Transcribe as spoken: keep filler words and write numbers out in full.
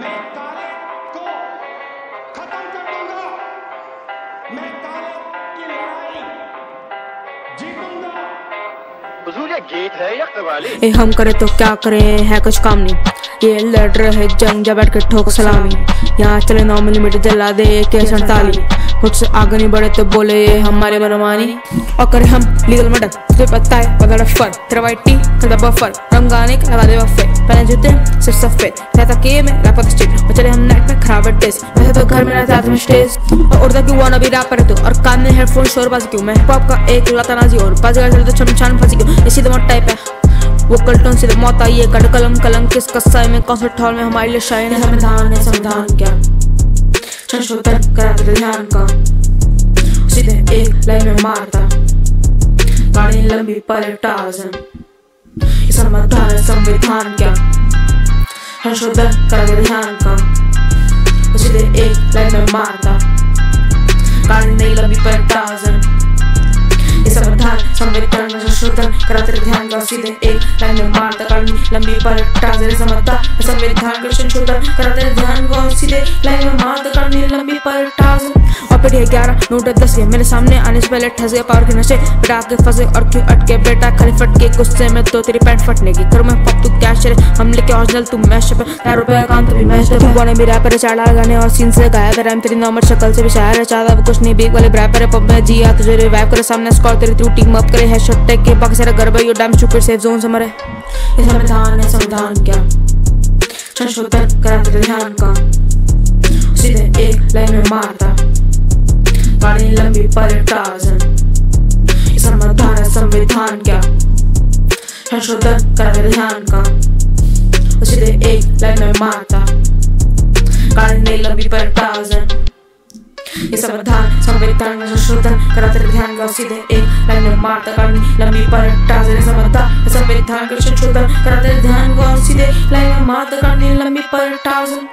मैं काले को खत्म कर दूंगा, मैं काले की लड़ाई जीतूंगा। हुजूर ये गीत है या कव्वाली? ए हम करे तो क्या करे, है कुछ काम नहीं। ये लड़ रहे जंग जा बैठ के ठोक सलामी, यहाँ चले नौ मिलीमीटर जला दे के सैंतालीस। खुद से आगे नहीं बढ़े तो बोले ये हमारे मनमानी, और करे हम लीगल मर्डर। तुझे पता है पगड़ा फर तेरा वाइट टी खड़ा बफर, रमगाने का लगा दे बफे, पहने जूते सिर्फ सफेद, रहता के में रैपर स्टेट, और चले हम नेट में खराब टेस्ट। वैसे तो घर में रहता आदमी स्टेज, और उड़ता क्यों वाना भी रैपर तू, और कान में हेडफोन शोर बाज क्यों? मैं हिप हॉप का एक लाता नाजी और बाज गया तो छमछान फंसी क्यों? इसी दमोट टाइप है वो कल्टन से मौत आई है कट कलम कलम किस कस्सा में कॉन्सर्ट हॉल में हमारे लिए शायन है संविधान है संविधान क्या ध्यान का सीधे एक लाइन में मारता गाड़ी लंबी पलटा समझदार संविधान क्या हर्षोदन कर ध्यान का सीधे एक लाइन में मारता गाड़ी नहीं लंबी पलटा संविधान संविधान संशोधन कराते ध्यान का सीधे एक लाइन में मारता गाड़ी लंबी पलटा समझदार संविधान का संशोधन कराते ध्यान का सीधे लाइन में मारता गाड़ी लंबी पलटा। और पेट है ग्यारह नोट है दस के, मेरे सामने आने से पहले ठस गया पावर के नशे। बेटा आके फंसे और क्यों अटके, बेटा खाली फटके गुस्से में तो तेरी पैंट फटने की। करूँ मैं पप तू कैश रे हम लेके ओरिजिनल, तू मैश पे यार रुपए का काम तो भी मैश पे। कौन है मेरा पर चाड़ा गाने और सीन से गाया तेरा तेरी नंबर शक्ल से भी शायर है चाहता वो कुछ नहीं बेक वाले रैपर है पब में जी आ तुझे रिवाइव करे सामने स्कोर तेरी तू टीम अप करे हेडशॉट टेक के बाकी सारा गरबा यो डैम सुपर सेफ जोन से मरे। ये संविधान है संविधान क्या संशोधन कराते ध्यान का सीधे एक लाइन में मारता गाड़ी लंबी पलटाजन समझदार संविधान क्या संशोधन कराते ध्यान का सीधे एक लाइन में मारता गाड़ी लंबी पलटाजन संविधान संविधान का संशोधन कराते ध्यान का सीधे एक लाइन में मारता गाड़ी लंबी पलटाजन समझदार संविधान का संशोधन कराते ध्यान का सीधे लाइन में मारता गाड़ी लंबी पलटाजन।